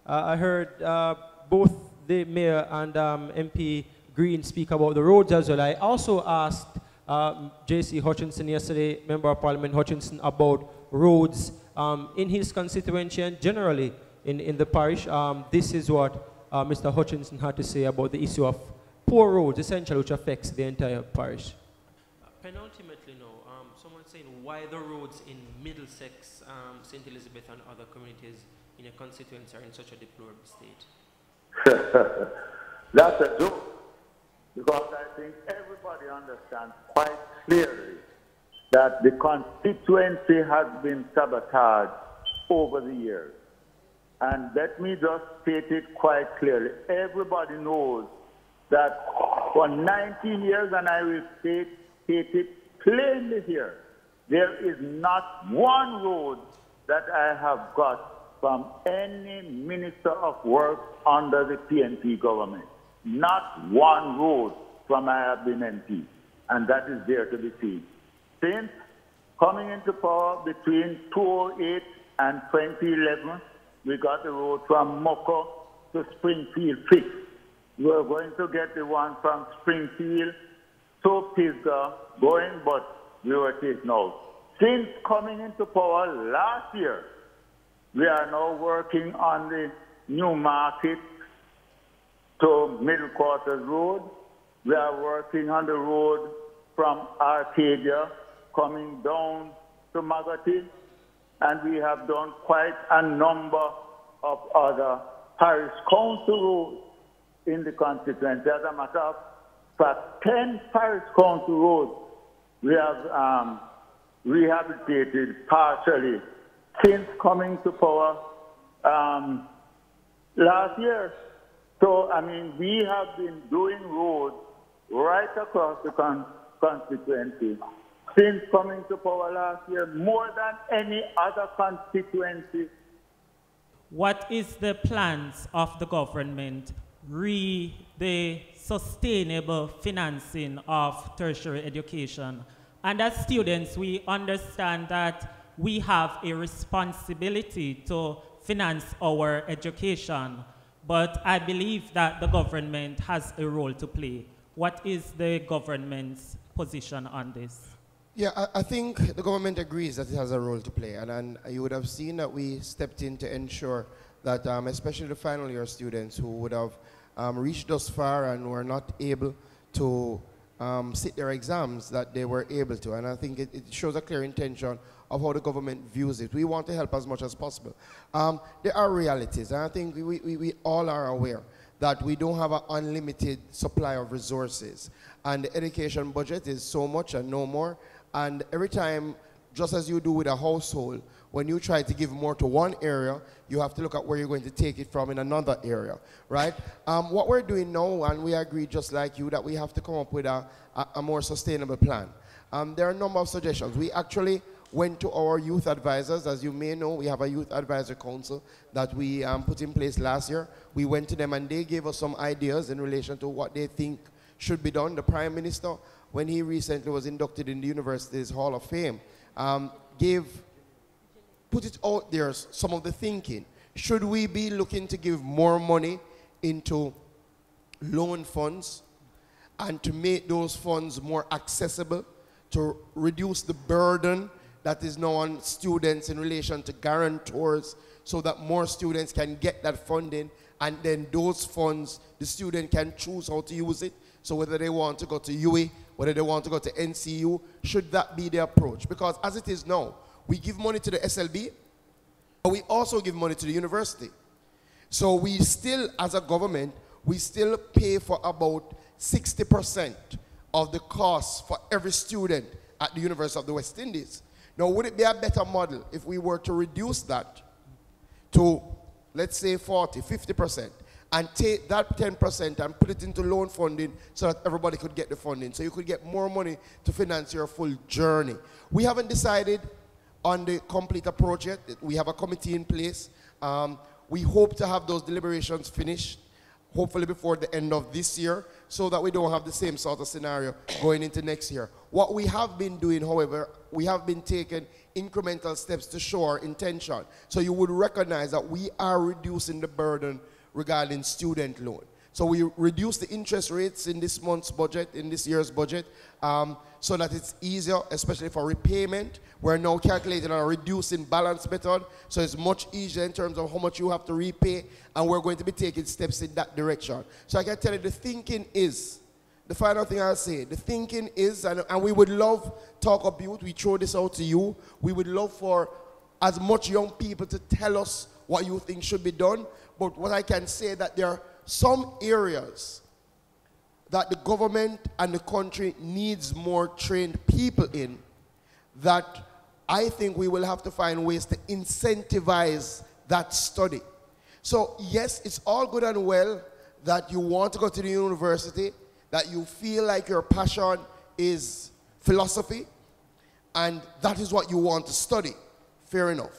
Uh, I heard uh, both the mayor and um, M P Green speak about the roads as well. I also asked um, J C Hutchinson yesterday, Member of Parliament Hutchinson, about roads um, in his constituency and generally in, in the parish. Um, this is what uh, Mister Hutchinson had to say about the issue of poor roads, essentially, which affects the entire parish. Penultimately, no. Um, someone's saying why the roads in Middlesex, um, Saint Elizabeth and other communities in a constituency are in such a deplorable state. That's a joke. Because I think everybody understands quite clearly that the constituency has been sabotaged over the years. And let me just state it quite clearly. Everybody knows that for ninety years, and I will state it plainly here. There is not one road that I have got from any Minister of Works under the P N P government. Not one road from I have been M P, and that is there to be seen. Since coming into power between two thousand eight and twenty eleven, we got the road from Moco to Springfield fixed. We are going to get the one from Springfield to Pisgah going, but we were taken out. Since coming into power last year, we are now working on the New Market to Middle Quarters Road. We are working on the road from Arcadia coming down to Magotty, and we have done quite a number of other parish council roads in the constituency. As a matter of fact, ten parish council roads we have um, rehabilitated partially since coming to power um, last year. So, I mean, we have been doing roads right across the con constituency since coming to power last year, more than any other constituency. What is the plans of the government re the sustainable financing of tertiary education? And as students, we understand that we have a responsibility to finance our education, but I believe that the government has a role to play. What is the government's position on this? Yeah, I, I think the government agrees that it has a role to play, and, and you would have seen that we stepped in to ensure that um, especially the final year students who would have um, reached thus far and were not able to um, sit their exams, that they were able to. And I think it, it shows a clear intention of how the government views it. We want to help as much as possible. Um, there are realities, and I think we, we, we all are aware that we don't have an unlimited supply of resources. And the education budget is so much and no more. And every time, just as you do with a household, when you try to give more to one area, you have to look at where you're going to take it from in another area, right? Um, what we're doing now, and we agree just like you, that we have to come up with a, a, a more sustainable plan. Um, there are a number of suggestions. We actually went to our youth advisors. As you may know, we have a youth advisor council that we um, put in place last year. We went to them and they gave us some ideas in relation to what they think should be done. The Prime Minister, when he recently was inducted in the University's Hall of Fame, um, gave put it out there, some of the thinking. Should we be looking to give more money into loan funds and to make those funds more accessible, to reduce the burden that is now on students in relation to guarantors, so that more students can get that funding, and then those funds, the student can choose how to use it. So whether they want to go to U W I, whether they want to go to N C U, should that be the approach? Because as it is now, we give money to the S L B, but we also give money to the university. So we still, as a government, we still pay for about sixty percent of the cost for every student at the University of the West Indies. Now, would it be a better model if we were to reduce that to, let's say, forty, fifty percent, and take that ten percent and put it into loan funding so that everybody could get the funding, so you could get more money to finance your full journey? We haven't decided on the complete approach yet. We have a committee in place. Um, we hope to have those deliberations finished, hopefully before the end of this year, so that we don't have the same sort of scenario going into next year. What we have been doing, however, we have been taking incremental steps to show our intention. So you would recognize that we are reducing the burden regarding student loan. So we reduce the interest rates in this month's budget, in this year's budget, um, so that it's easier, especially for repayment. We're now calculating on a reducing balance method, so it's much easier in terms of how much you have to repay, and we're going to be taking steps in that direction. So I can tell you the thinking is, the final thing I'll say, the thinking is, and, and we would love Talk Up Yout, we throw this out to you, we would love for as much young people to tell us what you think should be done, but what I can say that there are some areas that the government and the country needs more trained people in, that I think we will have to find ways to incentivize that study. So yes, it's all good and well that you want to go to the university, that you feel like your passion is philosophy and that is what you want to study, fair enough.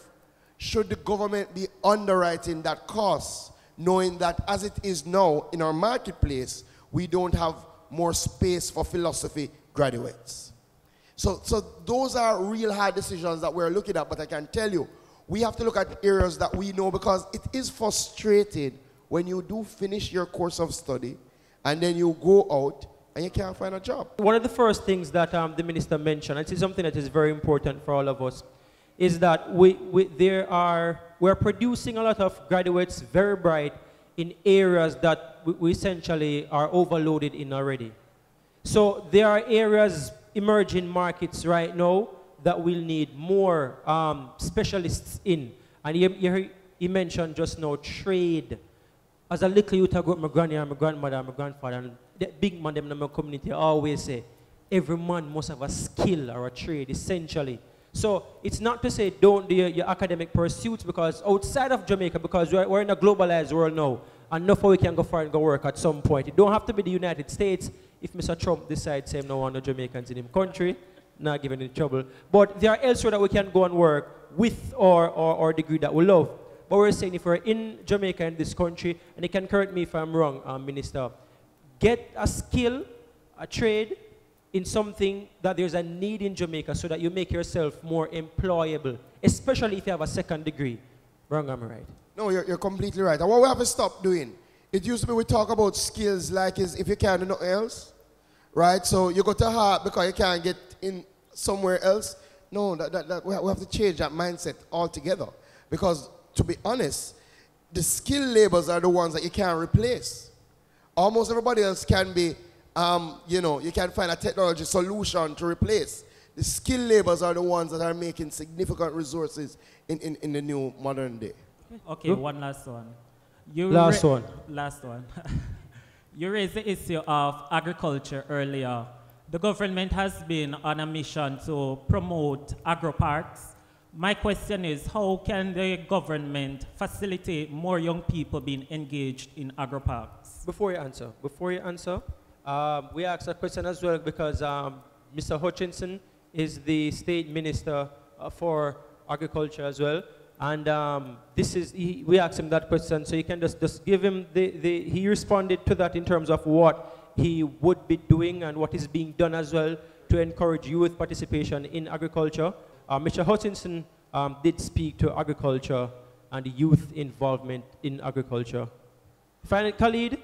Should the government be underwriting that cost, knowing that as it is now in our marketplace, we don't have more space for philosophy graduates? So, so those are real hard decisions that we're looking at, but I can tell you, we have to look at areas that we know, because it is frustrating when you do finish your course of study and then you go out and you can't find a job. One of the first things that um, the minister mentioned, and it's something that is very important for all of us, is that we, we, there are, we're producing a lot of graduates very bright in areas that we essentially are overloaded in already. So there are areas, emerging markets right now, that will need more um, specialists in. And you, you, you mentioned just now trade. As a little youth, I grew up with my granny and my grandmother and my grandfather, and the big man them in my community always say, every man must have a skill or a trade, essentially. So it's not to say don't do your, your academic pursuits, because outside of Jamaica, because we're, we're in a globalized world now, and enough we can go far and go work at some point. It don't have to be the United States. If Mister Trump decides him no one of Jamaicans in his country, not giving any trouble. But there are elsewhere that we can go and work with our, our, our degree that we love. But we're saying if we're in Jamaica, in this country, and you can correct me if I'm wrong, um, Minister, get a skill, a trade, in something that there's a need in Jamaica so that you make yourself more employable, especially if you have a second degree. Wrong, am I right? No, you're, you're completely right. And what we have to stop doing, it used to be we talk about skills like is if you can't do nothing else, right? So you go to heart because you can't get in somewhere else. No, that, that, that, we have to change that mindset altogether. Because to be honest, the skilled labors are the ones that you can't replace. Almost everybody else can be, um, you know, you can find a technology solution to replace. The skilled labors are the ones that are making significant resources in, in, in the new modern day. Okay, Look. one last one. You last one. Last one. You raised the issue of agriculture earlier. The government has been on a mission to promote agro-parks. My question is, how can the government facilitate more young people being engaged in agro-parks? Before you answer, before you answer, um, we asked a question as well because um, Mister Hutchinson is the state minister uh, for agriculture as well. And um, this is, he, we asked him that question, so you can just, just give him the, the, he responded to that in terms of what he would be doing and what is being done as well to encourage youth participation in agriculture. Uh, Mister Hutchinson um, did speak to agriculture and youth involvement in agriculture. Final, Khalid?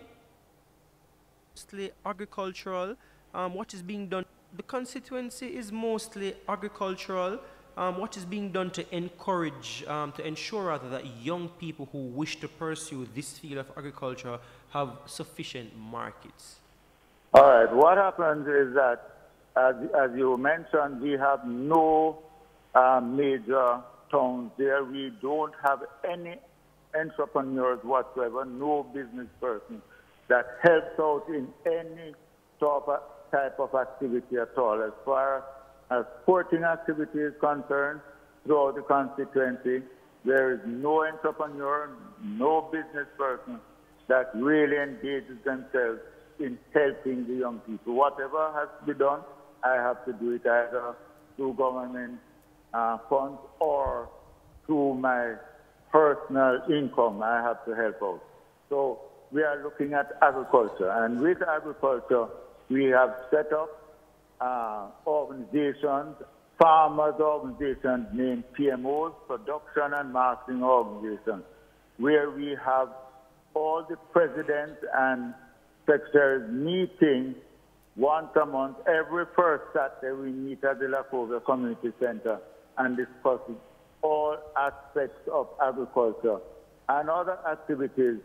Mostly agricultural, um, what is being done, the constituency is mostly agricultural. Um, what is being done to encourage, um, to ensure rather that young people who wish to pursue this field of agriculture have sufficient markets? All right, what happens is that, as, as you mentioned, we have no uh, major towns there. We don't have any entrepreneurs whatsoever, no business person that helps out in any type of activity at all. As far as sporting activity is concerned, throughout the constituency, there is no entrepreneur, no business person that really engages themselves in helping the young people. Whatever has to be done, I have to do it either through government uh, funds or through my personal income. I have to help out. So we are looking at agriculture, and with agriculture, we have set up Uh, organizations, farmers organizations named P M Os, production and marketing organizations, where we have all the presidents and secretaries meeting once a month. Every first Saturday we meet at the Lacovia Community Center and discuss all aspects of agriculture and other activities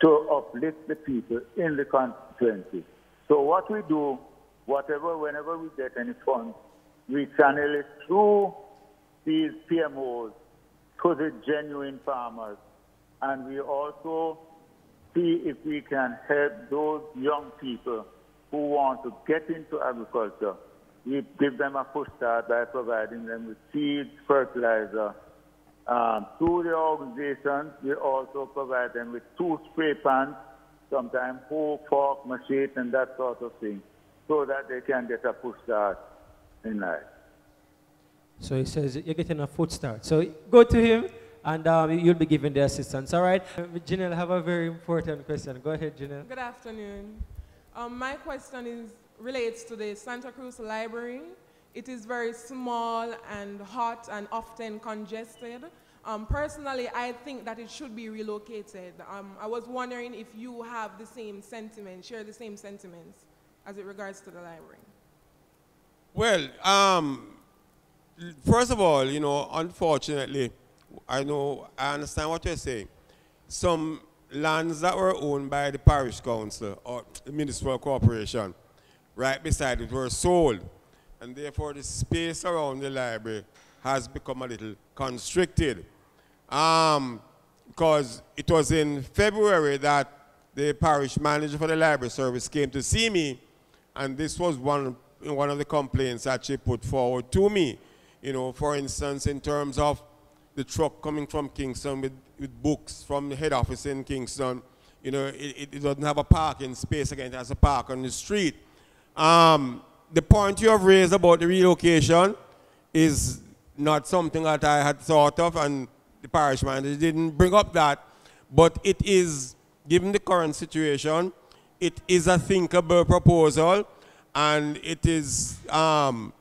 to uplift the people in the constituency. So what we do, whatever, whenever we get any funds, we channel it through these P M Os to the genuine farmers. And we also see if we can help those young people who want to get into agriculture. We give them a push start by providing them with seeds, fertilizer. Um, through the organizations, we also provide them with two spray pans sometimes hoe, fork, machete, and that sort of thing, so that they can get a push start in life. So he says, you're getting a foot start. So go to him, and um, you'll be given the assistance, all right? Janelle, I have a very important question. Go ahead, Janelle. Good afternoon. Um, my question is relates to the Santa Cruz Library. It is very small and hot and often congested. Um, personally, I think that it should be relocated. Um, I was wondering if you have the same sentiment, share the same sentiments as it regards to the library. Well, um, first of all, you know, unfortunately, I know, I understand what you're saying. Some lands that were owned by the parish council or the municipal corporation, right beside it, were sold. And therefore, the space around the library has become a little constricted. Um, because it was in February that the parish manager for the library service came to see me, and this was one, one of the complaints that she put forward to me. You know, for instance, in terms of the truck coming from Kingston with, with books from the head office in Kingston, you know, it, it doesn't have a parking space again, it has a park on the street. Um, the point you have raised about the relocation is not something that I had thought of, and the parish manager didn't bring up that, but it is, given the current situation, it is a thinkable proposal, and it is um,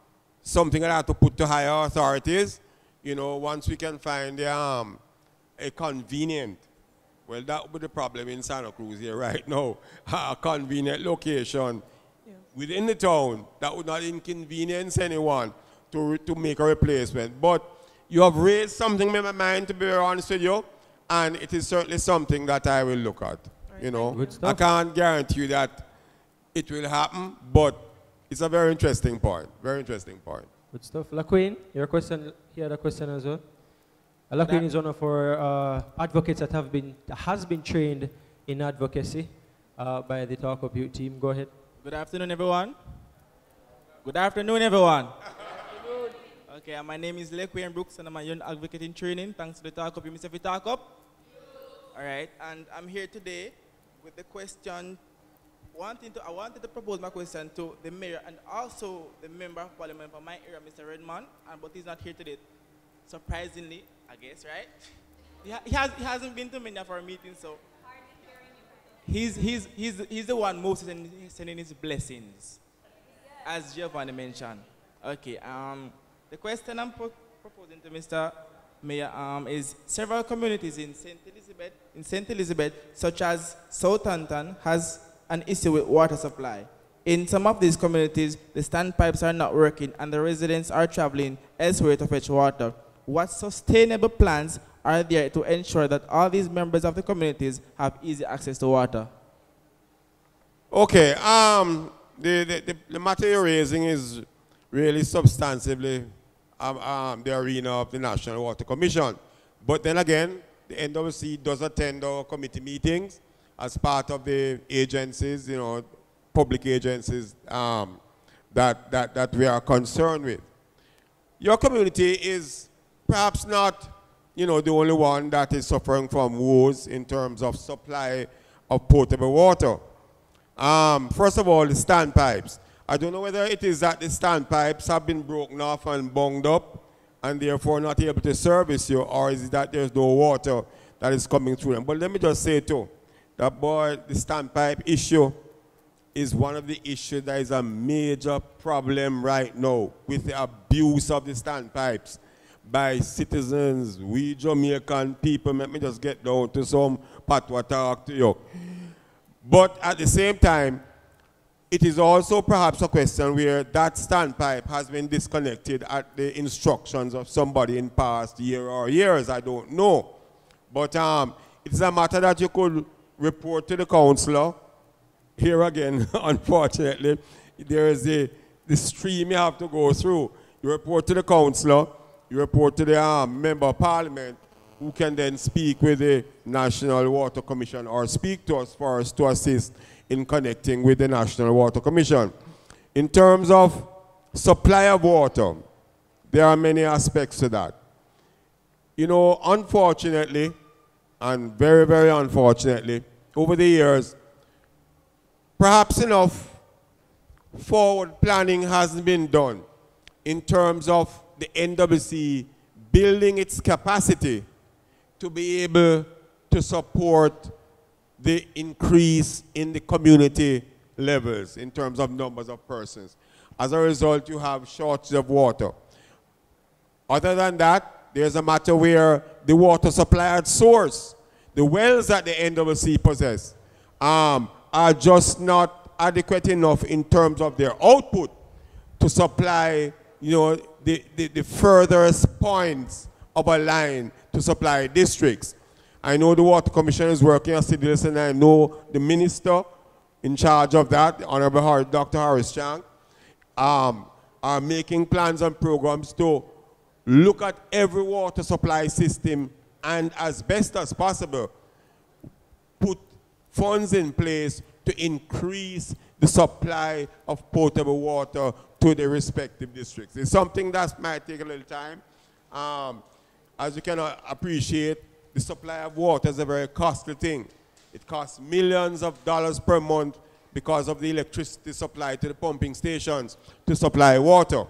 something that I have to put to higher authorities. You know, once we can find um, a convenient, well, that would be the problem in Santa Cruz here right now, a convenient location yeah. within the town that would not inconvenience anyone to, to make a replacement. But you have raised something in my mind, to be honest with you, and it is certainly something that I will look at. Right. You know, I can't guarantee you that it will happen, but it's a very interesting point, very interesting point. Good stuff. LaQueen, your question, he had a question as well. LaQueen is one of our uh, advocates that have been, has been trained in advocacy uh, by the Talk Up Yout team. Go ahead. Good afternoon, everyone. Good afternoon, everyone. Good afternoon. Okay, my name is LaQueen Brooks, and I'm a young advocate in training. Thanks to the Talk Up, you miss every Talk Up. All right, and I'm here today with the question. Wanting to, I wanted to propose my question to the mayor and also the member of parliament for my area, Mister Redman, and, but he's not here today, surprisingly, I guess, right? He, ha he, has, he hasn't been to many of our meetings, so he's, he's, he's, he's the one most sending his blessings, as Giovanni mentioned. Okay, um, the question I'm pro proposing to Mister Mayor um, is several communities in Saint Elizabeth, in Saint Elizabeth, such as Southampton, has an issue with water supply. In some of these communities, the standpipes are not working and the residents are traveling elsewhere to fetch water. What sustainable plans are there to ensure that all these members of the communities have easy access to water? Okay, um, the, the, the, the matter you're raising is really substantively um, um, the arena of the National Water Commission. But then again, the N W C does attend our committee meetings as part of the agencies, you know, public agencies um, that, that, that we are concerned with. Your community is perhaps not, you know, the only one that is suffering from woes in terms of supply of potable water. Um, first of all, the standpipes. I don't know whether it is that the standpipes have been broken off and bunged up and therefore not able to service you, or is it that there's no water that is coming through them. But let me just say too, that boy, the standpipe issue is one of the issues that is a major problem right now with the abuse of the standpipes by citizens, we Jamaican people. Let me just get down to some patwa talk to you. But at the same time, it is also perhaps a question where that standpipe has been disconnected at the instructions of somebody in past year or years, I don't know. But um, it's a matter that you could report to the councillor. Here again, unfortunately, there is the, the stream you have to go through. You report to the councillor, you report to the um, member of parliament, who can then speak with the National Water Commission or speak to us for us to assist in connecting with the National Water Commission. In terms of supply of water, there are many aspects to that. You know, unfortunately, and very, very unfortunately, over the years, Perhaps enough forward planning hasn't been done in terms of the N W C building its capacity to be able to support the increase in the community levels in terms of numbers of persons. As a result, you have shortage of water. Other than that, there's a matter where the water supply at source, the wells that the N W C possess, um, are just not adequate enough in terms of their output to supply, you know, the, the, the furthest points of a line to supply districts. I know the Water Commission is working on C D S, and I know the minister in charge of that, Honorable Doctor Harris Chang, um, are making plans and programs to look at every water supply system and, as best as possible, put funds in place to increase the supply of potable water to the respective districts. It's something that might take a little time. Um, as you can appreciate, the supply of water is a very costly thing. It costs millions of dollars per month because of the electricity supply to the pumping stations to supply water.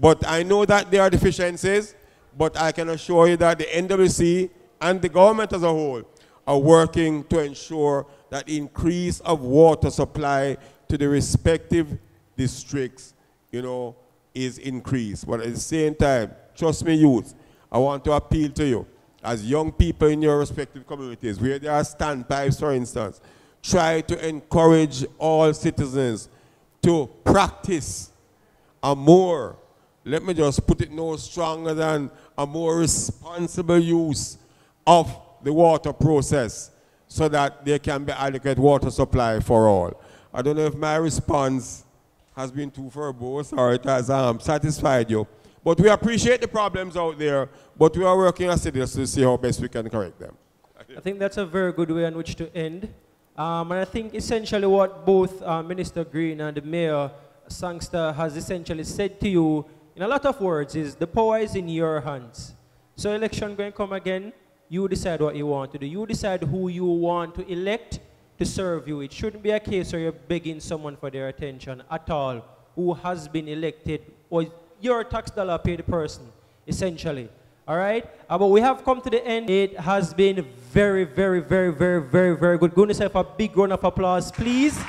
But I know that there are deficiencies, but I can assure you that the N W C and the government as a whole are working to ensure that the increase of water supply to the respective districts, you know, is increased. But at the same time, trust me, youth, I want to appeal to you. As young people in your respective communities, where there are standpipes, for instance, try to encourage all citizens to practice a more, let me just put it no stronger than a more responsible use of the water process so that there can be adequate water supply for all. I don't know if my response has been too verbose or it has um, satisfied you. But we appreciate the problems out there, but we are working as citizens to see how best we can correct them. I think that's a very good way in which to end. Um, and I think essentially what both uh, Minister Green and the Mayor Sangster has essentially said to you, in a lot of words, is the power is in your hands. So election going to come again, you decide what you want to do. You decide who you want to elect to serve you. It shouldn't be a case where you're begging someone for their attention at all, who has been elected or your tax dollar paid person, essentially. All right? Uh, but we have come to the end. It has been very, very, very, very, very, very good. Goodness, have a big round of applause, please.